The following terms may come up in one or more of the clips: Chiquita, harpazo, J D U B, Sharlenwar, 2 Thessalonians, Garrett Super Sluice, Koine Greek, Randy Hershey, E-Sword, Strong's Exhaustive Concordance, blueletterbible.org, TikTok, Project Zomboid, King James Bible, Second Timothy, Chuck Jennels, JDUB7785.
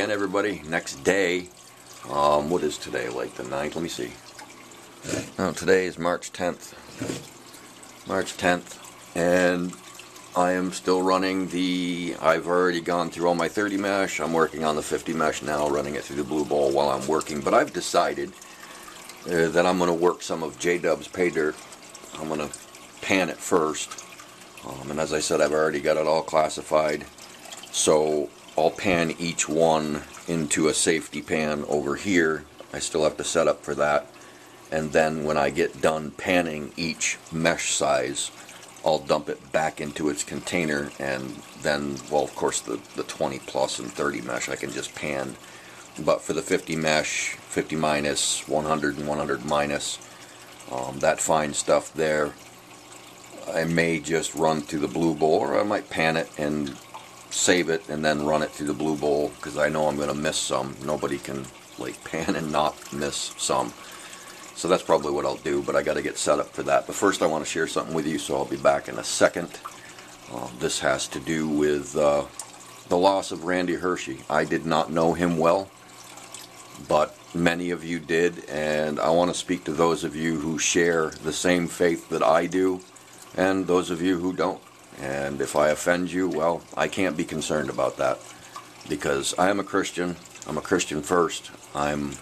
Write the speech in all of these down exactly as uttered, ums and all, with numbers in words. again, everybody, next day. Um, what is today, like the ninth? Let me see. No, today is March tenth. March tenth, and I am still running the, I've already gone through all my thirty mesh, I'm working on the fifty mesh now, running it through the blue ball while I'm working, but I've decided uh, that I'm going to work some of J Dub's pay dirt. I'm going to pan it first, um, and as I said, I've already got it all classified, so I'll pan each one into a safety pan over here. I still have to set up for that, and then when I get done panning each mesh size, I'll dump it back into its container, and then, well, of course, the, the twenty plus and thirty mesh I can just pan. But for the fifty mesh, fifty minus, one hundred and one hundred minus, um, that fine stuff there, I may just run through the blue bowl, or I might pan it and save it and then run it through the blue bowl, because I know I'm going to miss some. Nobody can, like, pan and not miss some. So that's probably what I'll do, but I got to get set up for that. But first I want to share something with you, so I'll be back in a second. Uh, this has to do with uh, the loss of Randy Hershey. I did not know him well, but many of you did, and I want to speak to those of you who share the same faith that I do, and those of you who don't. And if I offend you, well, I can't be concerned about that, because I am a Christian. I'm a Christian first. I'm,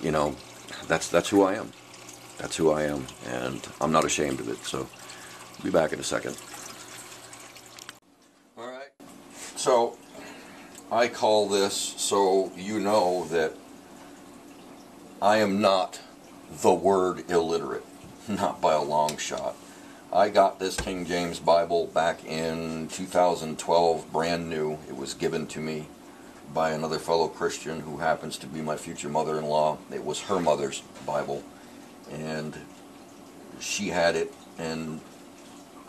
you know... That's that's who I am. That's who I am, and I'm not ashamed of it. So, I'll be back in a second. All right. So, I call this so you know that I am not the word illiterate, not by a long shot. I got this King James Bible back in two thousand twelve, brand new. It was given to me by another fellow Christian who happens to be my future mother-in-law. It was her mother's Bible, and she had it, and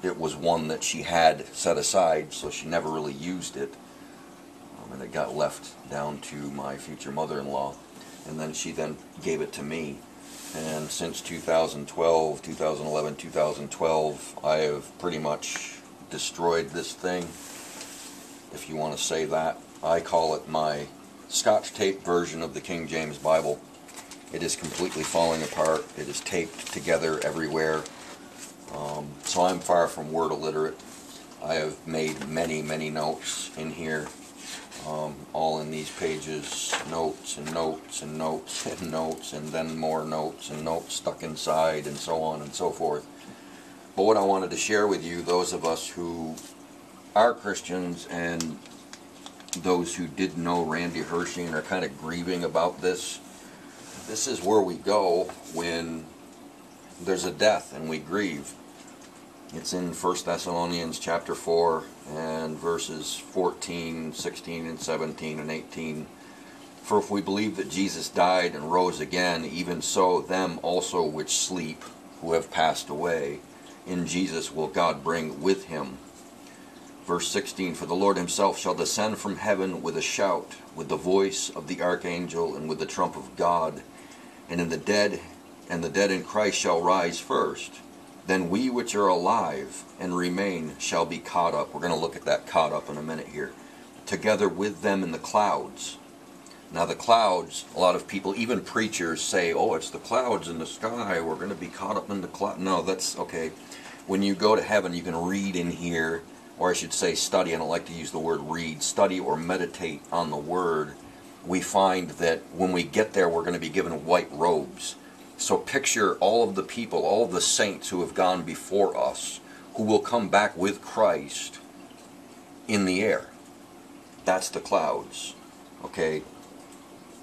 it was one that she had set aside, so she never really used it, um, and it got left down to my future mother-in-law, and then she then gave it to me. And since two thousand twelve, two thousand eleven, two thousand twelve, I have pretty much destroyed this thing, if you want to say that. I call it my Scotch tape version of the King James Bible. It is completely falling apart. It is taped together everywhere. Um, so I'm far from word illiterate. I have made many, many notes in here, um, all in these pages. Notes and notes and notes and notes, and then more notes and notes stuck inside, and so on and so forth. But what I wanted to share with you, those of us who are Christians and those who did know Randy Hershey and are kind of grieving about this, this is where we go when there's a death and we grieve. It's in First Thessalonians chapter four and verses fourteen, sixteen, and seventeen, and eighteen. For if we believe that Jesus died and rose again, even so them also which sleep, who have passed away, in Jesus will God bring with him. Verse sixteen, for the Lord himself shall descend from heaven with a shout, with the voice of the archangel, and with the trump of God, and in the dead, and the dead in Christ shall rise first. Then we which are alive and remain shall be caught up. We're going to look at that caught up in a minute here. Together with them in the clouds. Now the clouds, a lot of people, even preachers, say, oh, it's the clouds in the sky, we're going to be caught up in the cloud. No, that's okay. When you go to heaven, you can read in here, or I should say study, I don't like to use the word read, study or meditate on the word. We find that when we get there, we're going to be given white robes. So picture all of the people, all of the saints who have gone before us, who will come back with Christ in the air. That's the clouds. Okay?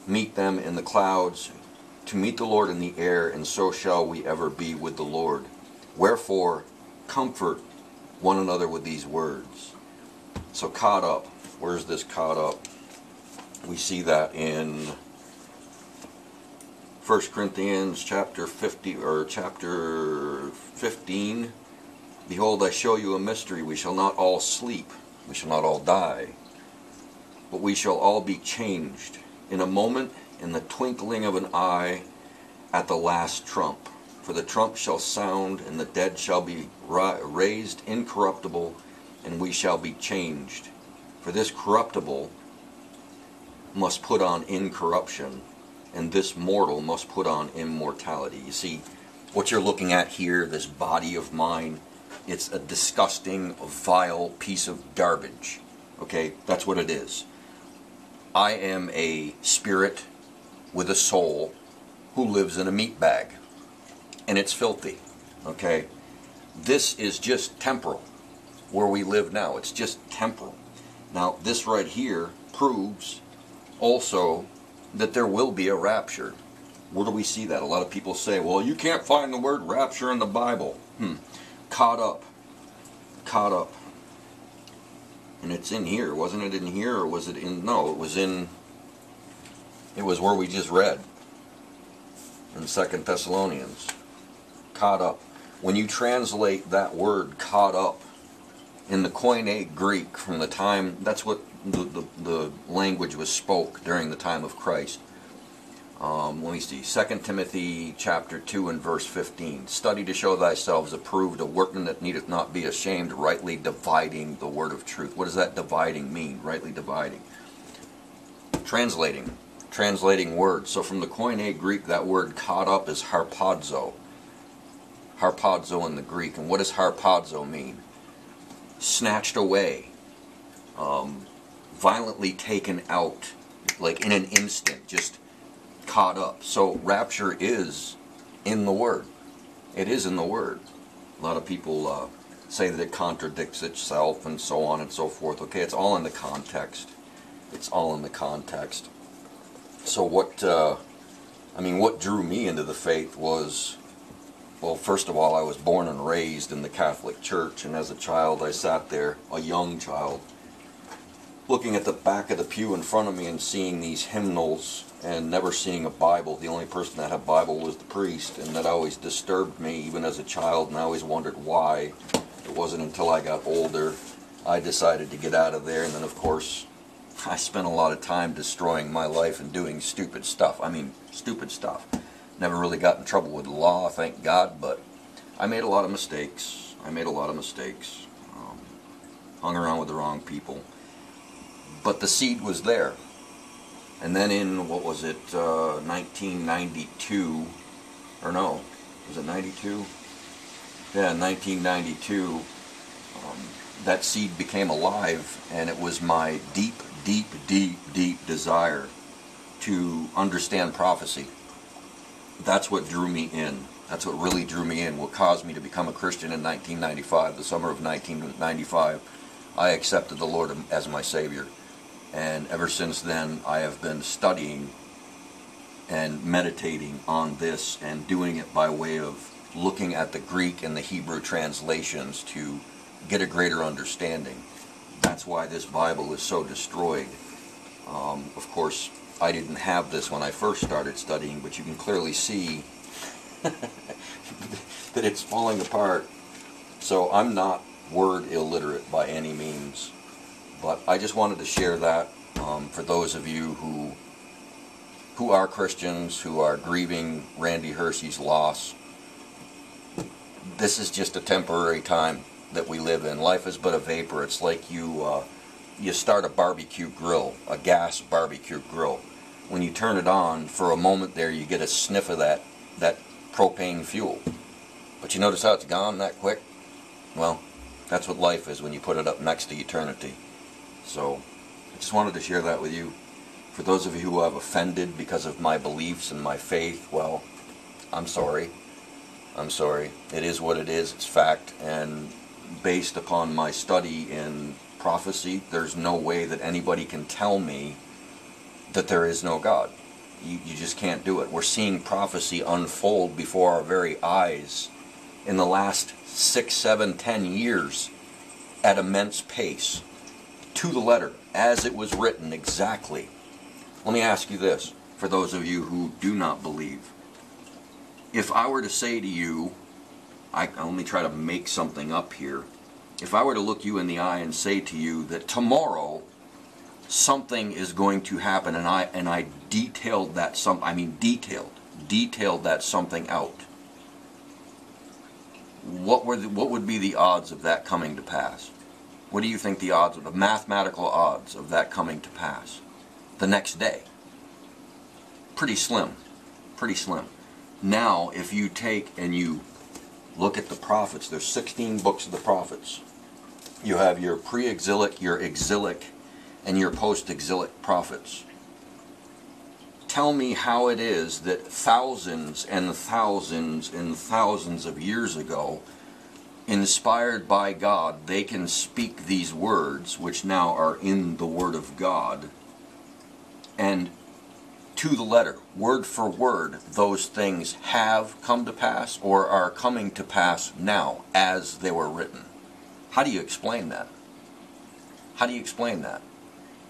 Meet them in the clouds, to meet the Lord in the air, and so shall we ever be with the Lord. Wherefore, comfort one another with these words. So caught up. Where's this caught up? We see that in First Corinthians chapter fifty or chapter fifteen. Behold, I show you a mystery. We shall not all sleep, we shall not all die, but we shall all be changed in a moment, in the twinkling of an eye, at the last trump. For the trump shall sound, and the dead shall be raised incorruptible, and we shall be changed. For this corruptible must put on incorruption, and this mortal must put on immortality. You see, what you're looking at here, this body of mine, it's a disgusting, vile piece of garbage. Okay, that's what it is. I am a spirit with a soul who lives in a meat bag, and it's filthy. Okay, this is just temporal, where we live now. It's just temporal. Now, this right here proves also that there will be a rapture. Where do we see that? A lot of people say, well, you can't find the word rapture in the Bible. Hmm. Caught up. Caught up. And it's in here. Wasn't it in here, or was it in... No, it was in... It was where we just read. In Second Thessalonians. Caught up. When you translate that word, caught up, in the Koine Greek, from the time... That's what the, the, the language was spoke during the time of Christ. Um, let me see. Second Timothy chapter two and verse fifteen. Study to show thyself approved, a workman that needeth not be ashamed, rightly dividing the word of truth. What does that dividing mean? Rightly dividing. Translating. Translating words. So from the Koine Greek, that word caught up is harpazo. Harpazo in the Greek. And what does harpazo mean? Snatched away. Um, violently taken out. Like in an instant. Just... caught up. So rapture is in the word. It is in the word. A lot of people uh, say that it contradicts itself and so on and so forth. Okay, it's all in the context. It's all in the context. So what, uh, I mean, what drew me into the faith was, well, first of all, I was born and raised in the Catholic Church, and as a child I sat there, a young child, looking at the back of the pew in front of me and seeing these hymnals and never seeing a Bible. The only person that had a Bible was the priest, and that always disturbed me even as a child, and I always wondered why. It wasn't until I got older I decided to get out of there, and then of course I spent a lot of time destroying my life and doing stupid stuff. I mean, stupid stuff. Never really got in trouble with the law, thank God, but I made a lot of mistakes. I made a lot of mistakes. Um, hung around with the wrong people. But the seed was there. And then in, what was it, uh, nineteen ninety-two, or no, was it ninety-two? Yeah, nineteen ninety-two, um, that seed became alive, and it was my deep, deep, deep, deep desire to understand prophecy. That's what drew me in. That's what really drew me in, what caused me to become a Christian in nineteen ninety-five, the summer of nineteen ninety-five. I accepted the Lord as my Savior. And ever since then, I have been studying and meditating on this and doing it by way of looking at the Greek and the Hebrew translations to get a greater understanding. That's why this Bible is so destroyed. Um, of course, I didn't have this when I first started studying, but you can clearly see that it's falling apart. So I'm not word illiterate by any means. But I just wanted to share that um, for those of you who who are Christians, who are grieving Randy Hershey's loss. This is just a temporary time that we live in. Life is but a vapor. It's like you uh, you start a barbecue grill, a gas barbecue grill. When you turn it on, for a moment there you get a sniff of that, that propane fuel. But you notice how it's gone that quick? Well, that's what life is when you put it up next to eternity. So, I just wanted to share that with you. For those of you who have offended because of my beliefs and my faith, well, I'm sorry. I'm sorry. It is what it is. It's fact. And based upon my study in prophecy, there's no way that anybody can tell me that there is no God. You, you just can't do it. We're seeing prophecy unfold before our very eyes in the last six, seven, ten years at immense pace. To the letter, as it was written exactly. Let me ask you this, for those of you who do not believe. If I were to say to you, I only try to make something up here, if I were to look you in the eye and say to you that tomorrow something is going to happen, and I and I detailed that some I mean detailed, detailed that something out, what were the, what would be the odds of that coming to pass? What do you think the odds, the mathematical odds of that coming to pass? the next day. Pretty slim, pretty slim. Now, if you take and you look at the prophets, there's sixteen books of the prophets. You have your pre-exilic, your exilic, and your post-exilic prophets. Tell me how it is that thousands and thousands and thousands of years ago, inspired by God, they can speak these words, which now are in the Word of God, and to the letter, word for word, those things have come to pass or are coming to pass now as they were written. How do you explain that? How do you explain that?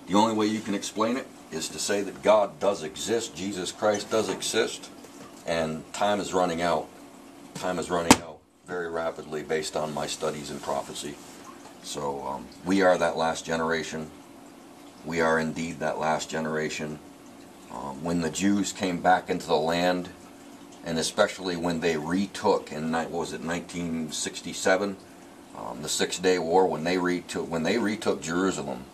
The only way you can explain it is to say that God does exist, Jesus Christ does exist, and time is running out. Time is running out very rapidly based on my studies in prophecy. So um, we are that last generation. We are indeed that last generation. Um, when the Jews came back into the land, and especially when they retook in what was it, nineteen sixty-seven, um, the Six-Day War, when they retook when they retook Jerusalem,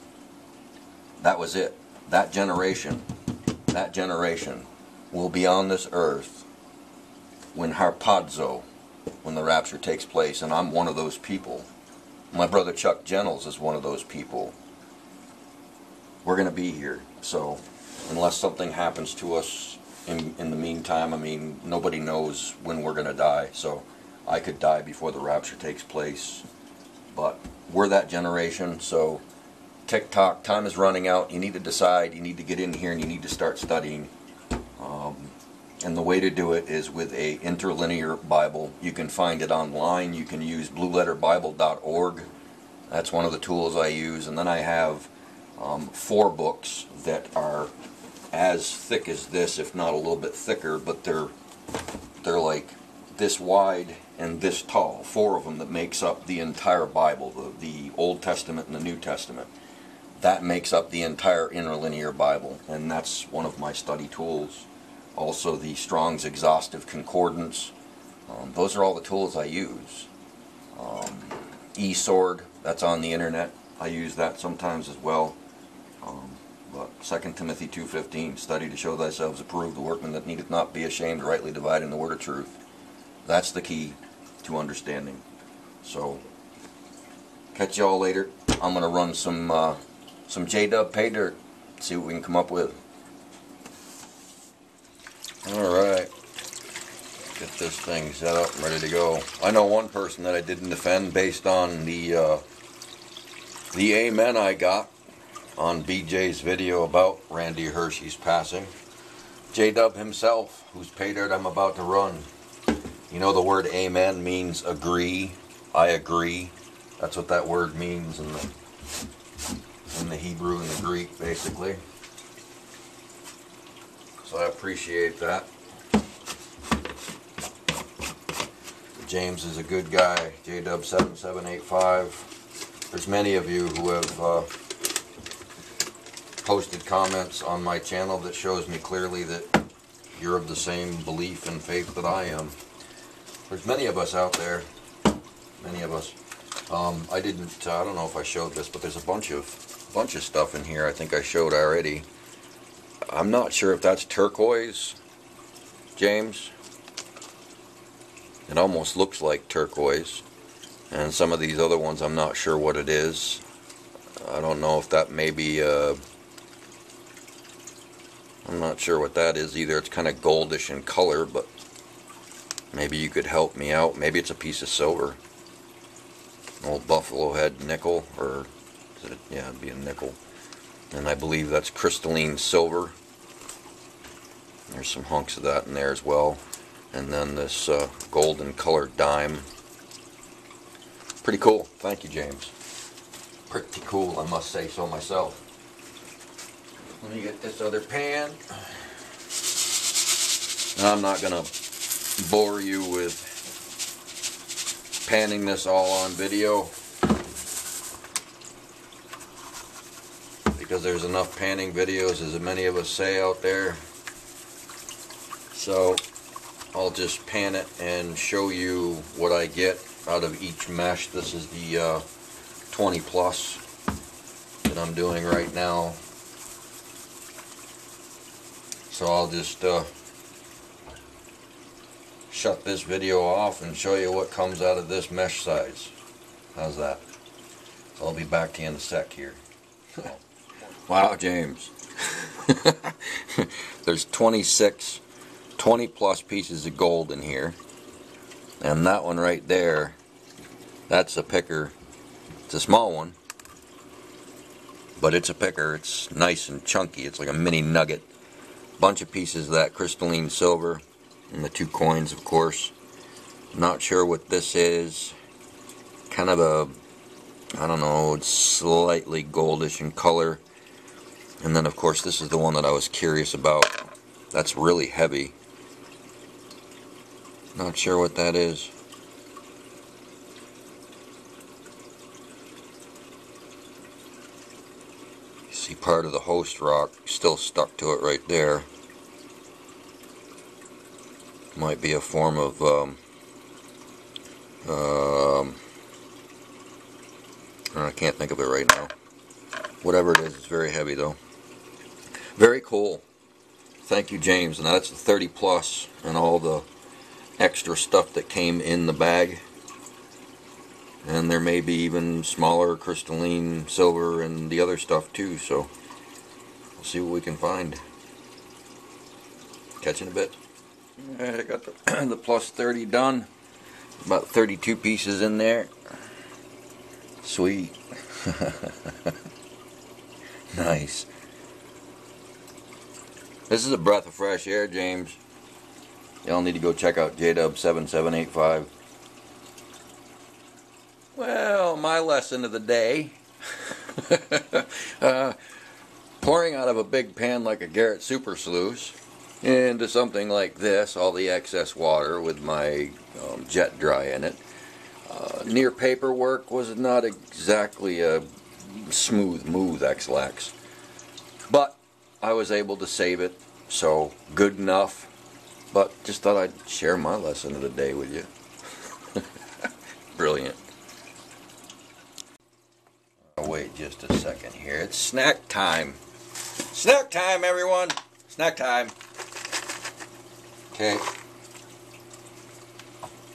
that was it. That generation, that generation will be on this earth when harpazo, when the rapture takes place, and I'm one of those people. My brother Chuck Jennels is one of those people. We're going to be here, so unless something happens to us in, in the meantime, I mean, nobody knows when we're going to die, so I could die before the rapture takes place, but we're that generation, so TikTok, time is running out. You need to decide, you need to get in here, and you need to start studying. Um, and the way to do it is with a interlinear Bible. You can find it online. You can use blue letter bible dot org. That's one of the tools I use. And then I have um, four books that are as thick as this, if not a little bit thicker, but they're they're like this wide and this tall. Four of them that makes up the entire Bible, the, the Old Testament and the New Testament. That makes up the entire interlinear Bible, and that's one of my study tools. Also the Strong's Exhaustive Concordance. Um, those are all the tools I use. Um, E-Sword, that's on the internet. I use that sometimes as well. Um, but Second Timothy two fifteen, study to show thyself approved, the workman that needeth not be ashamed, rightly dividing the word of truth. That's the key to understanding. So, catch y'all later. I'm going to run some... Uh, Some J D U B pay dirt. See what we can come up with. Alright. Get this thing set up and ready to go. I know one person that I didn't defend based on the uh, the amen I got on B J's video about Randy Hershey's passing. J D U B himself, whose pay dirt I'm about to run. You know the word amen means agree. I agree. That's what that word means in the in the Hebrew and the Greek, basically. So I appreciate that. James is a good guy, J D U B seven seven eight five. There's many of you who have uh, posted comments on my channel that shows me clearly that you're of the same belief and faith that I am. There's many of us out there, many of us. Um, I didn't, uh, I don't know if I showed this, but there's a bunch of bunch of stuff in here I think I showed already. I'm not sure if that's turquoise, James. It almost looks like turquoise. And some of these other ones, I'm not sure what it is. I don't know if that may be, uh, I'm not sure what that is either. It's kind of goldish in color, but maybe you could help me out. Maybe it's a piece of silver. An old buffalo head nickel, or yeah, it'd be a nickel, and I believe that's crystalline silver. There's some hunks of that in there as well, and then this uh, golden colored dime. Pretty cool. Thank you, James. Pretty cool, I must say so myself. Let me get this other pan. Now, I'm not gonna bore you with panning this all on video, because there's enough panning videos, as many of us say out there. So I'll just pan it and show you what I get out of each mesh. This is the uh, twenty plus that I'm doing right now. So I'll just uh, shut this video off and show you what comes out of this mesh size. How's that? So I'll be back to you in a sec here. Wow, James. There's twenty-six, twenty plus pieces of gold in here. And that one right there, that's a picker. It's a small one, but it's a picker. It's nice and chunky. It's like a mini nugget. Bunch of pieces of that crystalline silver and the two coins, of course. Not sure what this is. Kind of a, I don't know, it's slightly goldish in color. And then, of course, this is the one that I was curious about. That's really heavy. Not sure what that is. You see part of the host rock still stuck to it right there. Might be a form of um, um, I can't think of it right now. Whatever it is, it's very heavy though. Very cool. Thank you, James. And that's the thirty plus and all the extra stuff that came in the bag. And there may be even smaller crystalline silver and the other stuff too, so we'll see what we can find. Catch you in a bit. Alright, I got the, the plus thirty done. About thirty-two pieces in there. Sweet. Nice. This is a breath of fresh air, James. Y'all need to go check out J D U B seven seven eight five. Well, my lesson of the day. uh, pouring out of a big pan like a Garrett Super Sluice into something like this, all the excess water with my um, jet dry in it. Uh, near paperwork was not exactly a smooth move, X-Lax. But I was able to save it, so good enough. But just thought I'd share my lesson of the day with you. Brilliant. I'll wait just a second here. It's snack time. Snack time, everyone. Snack time. Okay.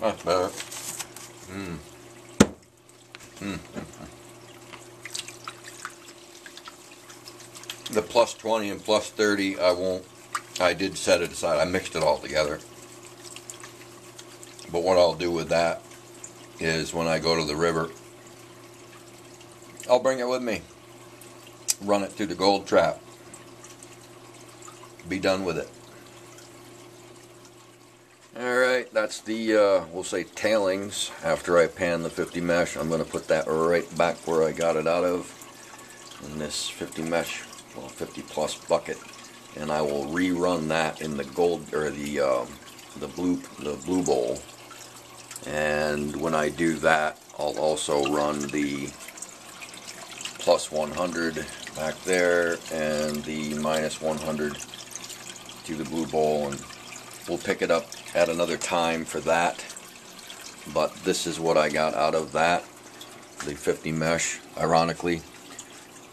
That's better. Mmm. Mmm. The plus twenty and plus thirty, I won't. I did set it aside. I mixed it all together. But what I'll do with that is when I go to the river, I'll bring it with me. Run it through the gold trap. Be done with it. Alright, that's the, uh, we'll say, tailings. After I pan the fifty mesh, I'm going to put that right back where I got it out of. In this fifty mesh, well, fifty plus bucket. And I will rerun that in the gold or the um, the blue the blue bowl. And when I do that, I'll also run the plus one hundred back there and the minus one hundred to the blue bowl, and we'll pick it up at another time for that. But this is what I got out of that, the fifty mesh. Ironically,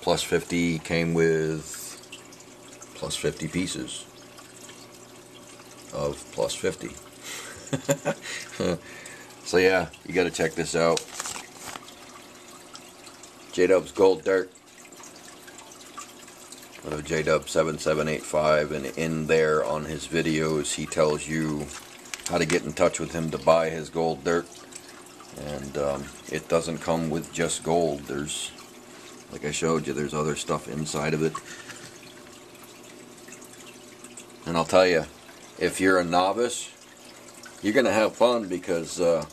plus fifty came with plus fifty pieces of plus fifty. So yeah, you gotta check this out. J Dub's Gold Dirt. Go to J Dub seven seven eight five, and in there on his videos he tells you how to get in touch with him to buy his gold dirt. And um, it doesn't come with just gold. There's, like I showed you, there's other stuff inside of it. And I'll tell you, if you're a novice, you're going to have fun, because uh,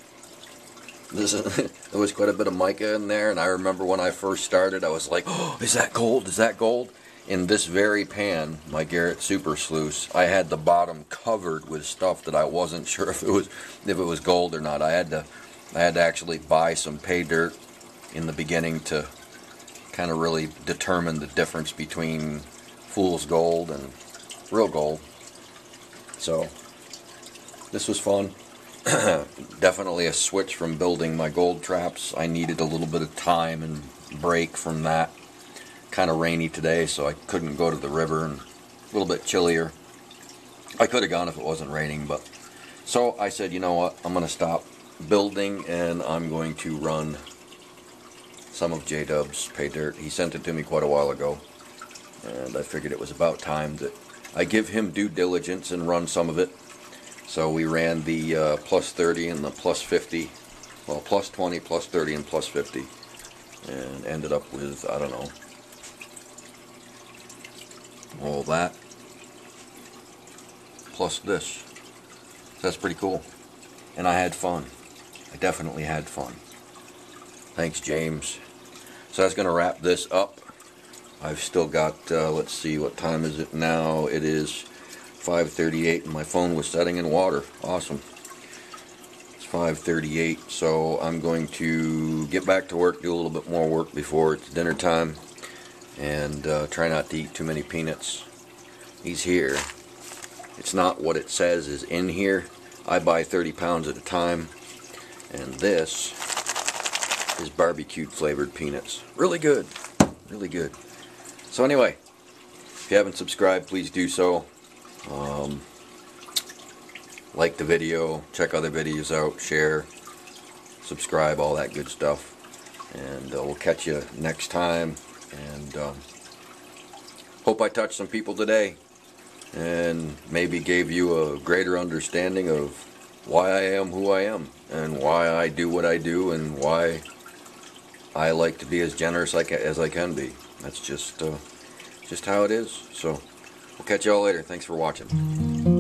this is, there was quite a bit of mica in there. And I remember when I first started, I was like, oh, is that gold? Is that gold? In this very pan, my Garrett Super Sluice, I had the bottom covered with stuff that I wasn't sure if it was if it was gold or not. I had to, I had to actually buy some pay dirt in the beginning to kind of really determine the difference between fool's gold and real gold. So this was fun. Definitely a switch from building my gold traps. I needed a little bit of time and break from that. Kind of rainy today, so I couldn't go to the river, and a little bit chillier. I could have gone if it wasn't raining, but so I said, you know what, I'm going to stop building and I'm going to run some of J Dub's pay dirt. He sent it to me quite a while ago, and I figured it was about time that I give him due diligence and run some of it. So we ran the uh, plus thirty and the plus fifty, well, plus twenty, plus thirty, and plus fifty, and ended up with, I don't know, all that plus this. That's pretty cool, and I had fun. I definitely had fun. Thanks, James. So that's going to wrap this up. I've still got, uh, let's see, what time is it now? It is five thirty-eight, and my phone was setting in water. Awesome. It's five thirty-eight, so I'm going to get back to work, do a little bit more work before it's dinner time, and uh, try not to eat too many peanuts. He's here. It's not what it says is in here. I buy thirty pounds at a time, and this is barbecued flavored peanuts. Really good, really good. So anyway, if you haven't subscribed, please do so. Um, like the video, check other videos out, share, subscribe, all that good stuff. And uh, we'll catch you next time. And um, hope I touched some people today and maybe gave you a greater understanding of why I am who I am and why I do what I do and why I like to be as generous as I can be. That's just uh, just how it is. So we'll catch y'all later. Thanks for watching.